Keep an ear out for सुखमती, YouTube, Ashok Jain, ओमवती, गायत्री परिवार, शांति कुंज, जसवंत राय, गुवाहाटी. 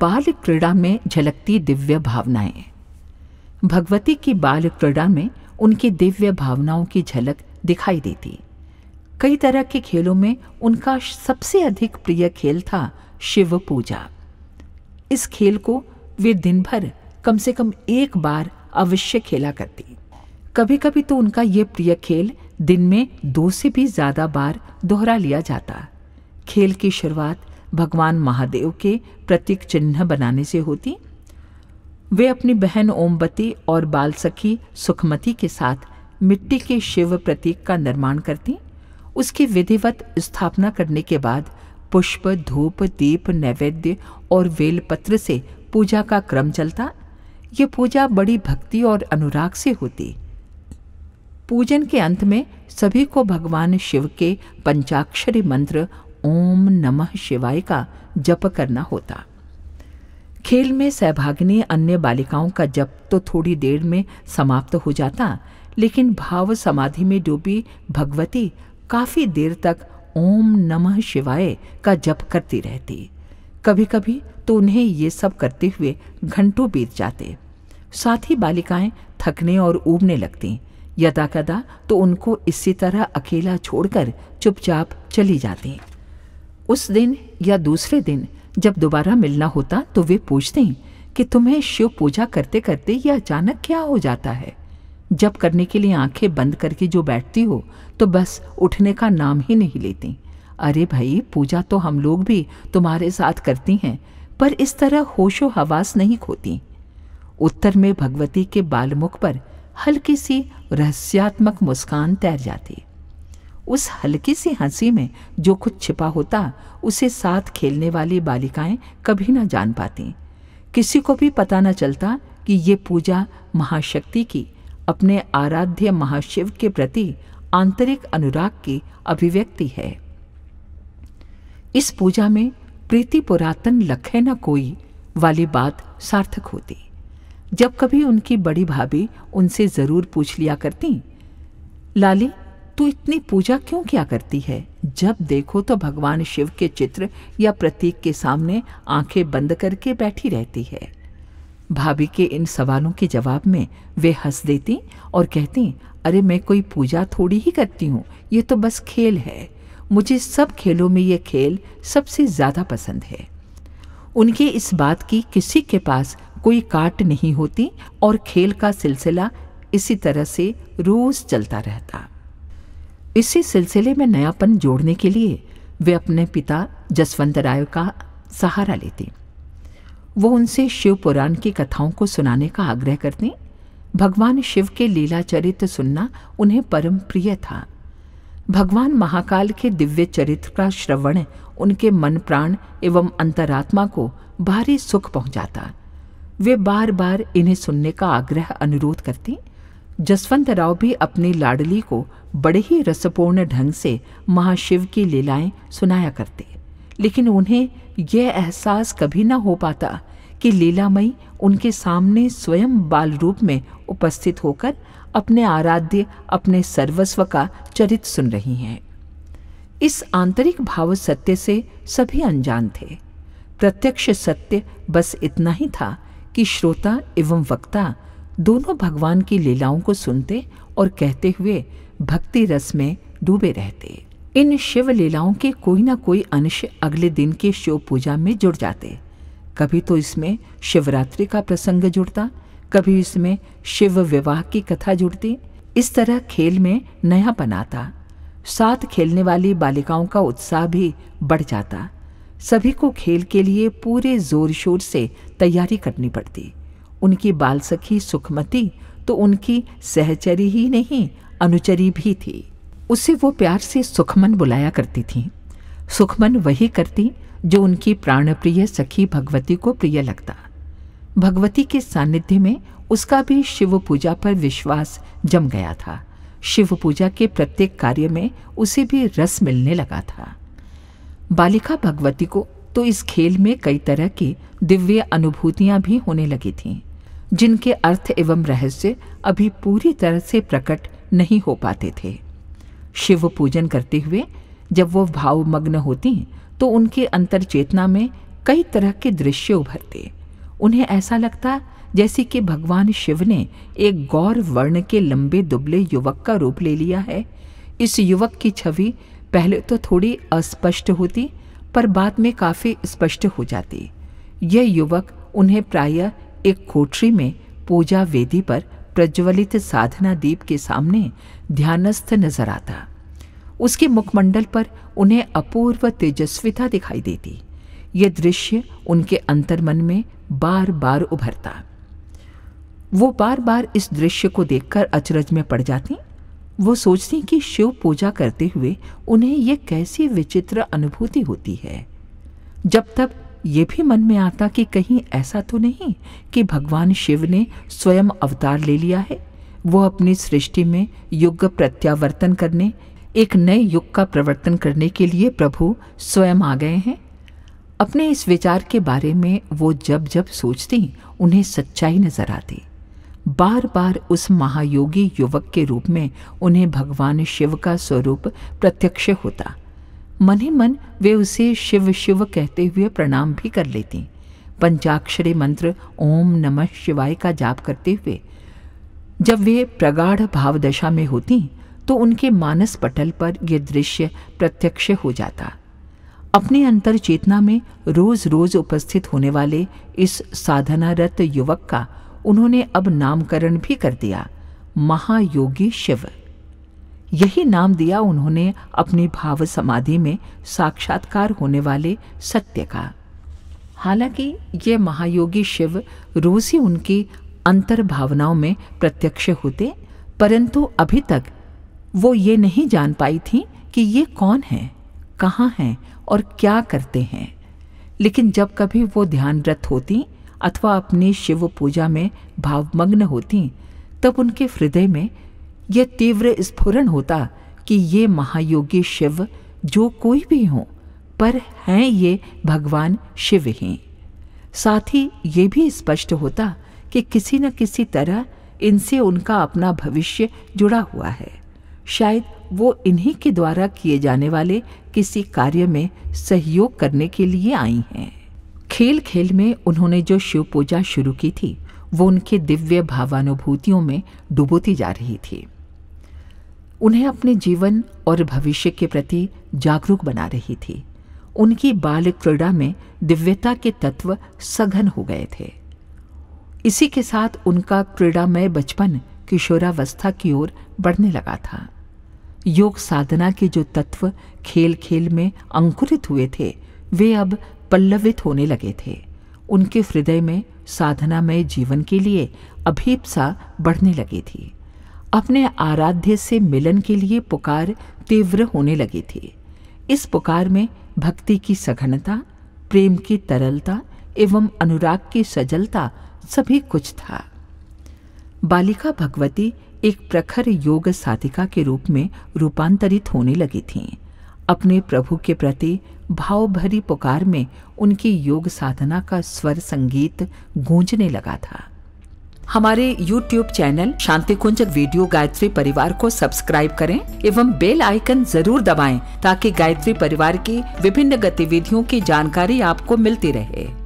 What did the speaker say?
बाल क्रीड़ा में झलकती दिव्य भावनाएं। भगवती की बाल क्रीड़ा में उनकी दिव्य भावनाओं की झलक दिखाई देती। कई तरह के खेलों में उनका सबसे अधिक प्रिय खेल था शिव पूजा। इस खेल को वे दिन भर कम से कम एक बार अवश्य खेला करती। कभी कभी तो उनका ये प्रिय खेल दिन में 2 से भी ज़्यादा बार दोहरा लिया जाता। खेल की शुरुआत भगवान महादेव के प्रतीक चिन्ह बनाने से होती। वे अपनी बहन ओमवती और बाल सखी सुखमती के साथ मिट्टी के शिव प्रतीक का निर्माण करती। उसकी विधिवत स्थापना करने के बाद पुष्प, धूप, दीप, नैवेद्य और बेलपत्र से पूजा का क्रम चलता। ये पूजा बड़ी भक्ति और अनुराग से होती। पूजन के अंत में सभी को भगवान शिव के पंचाक्षरी मंत्र ओम नमः शिवाय का जप करना होता। खेल में सहभागिनी अन्य बालिकाओं का जप तो थोड़ी देर में समाप्त हो जाता, लेकिन भाव समाधि में डूबी भगवती काफ़ी देर तक ओम नमः शिवाय का जप करती रहती। कभी कभी तो उन्हें ये सब करते हुए घंटों बीत जाते। साथ ही बालिकाएं थकने और ऊबने लगतीं। यदा कदा तो उनको इसी तरह अकेला छोड़कर चुपचाप चली जाती। उस दिन या दूसरे दिन जब दोबारा मिलना होता तो वे पूछती कि तुम्हें शिव पूजा करते करते यह अचानक क्या हो जाता है? जप करने के लिए आंखें बंद करके जो बैठती हो तो बस उठने का नाम ही नहीं लेती। अरे भाई, पूजा तो हम लोग भी तुम्हारे साथ करती हैं, पर इस तरह होशो हवास नहीं खोती। उत्तर में भगवती के बालमुख पर हल्की सी रहस्यात्मक मुस्कान तैर जाती। उस हल्की सी हंसी में जो कुछ छिपा होता उसे साथ खेलने वाली बालिकाएं कभी न जान पातीं। किसी को भी पता न चलता कि ये पूजा महाशक्ति की, अपने आराध्य महाशिव के प्रति आंतरिक अनुराग की अभिव्यक्ति है। इस पूजा में प्रीति पुरातन लखे न कोई वाली बात सार्थक होती। जब कभी उनकी बड़ी भाभी उनसे ज़रूर पूछ लिया करती, लाली तू इतनी पूजा क्यों क्या करती है? जब देखो तो भगवान शिव के चित्र या प्रतीक के सामने आंखें बंद करके बैठी रहती है। भाभी के इन सवालों के जवाब में वे हंस देती और कहती, अरे मैं कोई पूजा थोड़ी ही करती हूँ, ये तो बस खेल है। मुझे सब खेलों में ये खेल सबसे ज़्यादा पसंद है। उनके इस बात की किसी के पास कोई काट नहीं होती और खेल का सिलसिला इसी तरह से रोज़ चलता रहता। इसी सिलसिले में नयापन जोड़ने के लिए वे अपने पिता जसवंत राय का सहारा लेती। वो उनसे शिव पुराण की कथाओं को सुनाने का आग्रह करती। भगवान शिव के लीलाचरित्र सुनना उन्हें परम प्रिय था। भगवान महाकाल के दिव्य चरित्र का श्रवण उनके मन, प्राण एवं अंतरात्मा को भारी सुख पहुंचाता। वे बार बार इन्हें सुनने का आग्रह अनुरोध करती। जसवंत राव भी अपनी लाडली को बड़े ही रसपूर्ण ढंग से महाशिव की लीलाएं सुनाया करते, लेकिन उन्हें यह एहसास कभी न हो पाता कि लीलामयी उनके सामने स्वयं बाल रूप में उपस्थित होकर अपने आराध्य, अपने सर्वस्व का चरित्र सुन रही हैं। इस आंतरिक भाव सत्य से सभी अनजान थे। प्रत्यक्ष सत्य बस इतना ही था कि श्रोता एवं वक्ता दोनों भगवान की लीलाओं को सुनते और कहते हुए भक्ति रस में डूबे रहते। इन शिव लीलाओं के कोई ना कोई अंश अगले दिन के शिव पूजा में जुड़ जाते। कभी तो इसमें शिवरात्रि का प्रसंग जुड़ता, कभी इसमें शिव विवाह की कथा जुड़ती। इस तरह खेल में नयापन आता। साथ खेलने वाली बालिकाओं का उत्साह भी बढ़ जाता। सभी को खेल के लिए पूरे जोर शोर से तैयारी करनी पड़ती। उनकी बाल सखी सुखमती तो उनकी सहचरी ही नहीं, अनुचरी भी थी। उसे वो प्यार से सुखमन बुलाया करती थी। सुखमन वही करती जो उनकी प्राणप्रिय सखी भगवती को प्रिय लगता। भगवती के सानिध्य में उसका भी शिव पूजा पर विश्वास जम गया था। शिव पूजा के प्रत्येक कार्य में उसे भी रस मिलने लगा था। बालिका भगवती को तो इस खेल में कई तरह की दिव्य अनुभूतियाँ भी होने लगी थीं, जिनके अर्थ एवं रहस्य अभी पूरी तरह से प्रकट नहीं हो पाते थे। शिव पूजन करते हुए जब वो भावमग्न होती तो उनके अंतर्चेतना में कई तरह के दृश्य उभरते। उन्हें ऐसा लगता जैसे कि भगवान शिव ने एक गौर वर्ण के लंबे दुबले युवक का रूप ले लिया है। इस युवक की छवि पहले तो थोड़ी अस्पष्ट होती पर बाद में काफ़ी स्पष्ट हो जाती। यह युवक उन्हें प्रायः एक कोठरी में पूजा वेदी पर प्रज्वलित साधना दीप के सामने ध्यानस्थ नजर आता। उसके मुखमंडल पर उन्हें अपूर्व तेजस्विता दिखाई देती। यह दृश्य उनके अंतर्मन में बार बार उभरता। वो बार बार इस दृश्य को देखकर अचरज में पड़ जाती। वो सोचती कि शिव पूजा करते हुए उन्हें यह कैसी विचित्र अनुभूति होती है। जब तक ये भी मन में आता कि कहीं ऐसा तो नहीं कि भगवान शिव ने स्वयं अवतार ले लिया है। वो अपनी सृष्टि में युग प्रत्यावर्तन करने, एक नए युग का प्रवर्तन करने के लिए प्रभु स्वयं आ गए हैं। अपने इस विचार के बारे में वो जब जब सोचती उन्हें सच्चाई नजर आती। बार बार उस महायोगी युवक के रूप में उन्हें भगवान शिव का स्वरूप प्रत्यक्ष होता। मन ही मन वे उसे शिव शिव कहते हुए प्रणाम भी कर लेती। पंचाक्षरी मंत्र ओम नमः शिवाय का जाप करते हुए जब वे प्रगाढ़ भाव दशा में होती तो उनके मानस पटल पर यह दृश्य प्रत्यक्ष हो जाता। अपनी अंतर चेतना में रोज रोज उपस्थित होने वाले इस साधनारत युवक का उन्होंने अब नामकरण भी कर दिया, महायोगी शिव। यही नाम दिया उन्होंने अपनी भाव समाधि में साक्षात्कार होने वाले सत्य का। हालांकि ये महायोगी शिव रोज ही उनकी अंतर भावनाओं में प्रत्यक्ष होते, परंतु अभी तक वो ये नहीं जान पाई थी कि ये कौन है, कहाँ हैं और क्या करते हैं। लेकिन जब कभी वो ध्यानरत होती अथवा अपनी शिव पूजा में भावमग्न होती तब उनके हृदय में यह तीव्र स्फुरण होता कि ये महायोगी शिव जो कोई भी हों पर हैं ये भगवान शिव ही। साथ ही ये भी स्पष्ट होता कि किसी न किसी तरह इनसे उनका अपना भविष्य जुड़ा हुआ है। शायद वो इन्हीं के द्वारा किए जाने वाले किसी कार्य में सहयोग करने के लिए आई हैं। खेल खेल में उन्होंने जो शिव पूजा शुरू की थी वो उनके दिव्य भावानुभूतियों में डुबोती जा रही थी, उन्हें अपने जीवन और भविष्य के प्रति जागरूक बना रही थी। उनकी बाल क्रीड़ा में दिव्यता के तत्व सघन हो गए थे। इसी के साथ उनका क्रीड़ामय बचपन किशोरावस्था की ओर बढ़ने लगा था। योग साधना के जो तत्व खेल खेल में अंकुरित हुए थे वे अब पल्लवित होने लगे थे। उनके हृदय में साधनामय जीवन के लिए अभीप्सा बढ़ने लगी थी। अपने आराध्य से मिलन के लिए पुकार तीव्र होने लगी थी। इस पुकार में भक्ति की सघनता, प्रेम की तरलता एवं अनुराग की सजलता सभी कुछ था। बालिका भगवती एक प्रखर योग साधिका के रूप में रूपांतरित होने लगी थीं। अपने प्रभु के प्रति भाव भरी पुकार में उनकी योग साधना का स्वर संगीत गूंजने लगा था। हमारे YouTube channel शांति कुंज video गायत्री परिवार को सब्सक्राइब करें एवं बेल आइकन जरूर दबाएं ताकि गायत्री परिवार की विभिन्न गतिविधियों की जानकारी आपको मिलती रहे।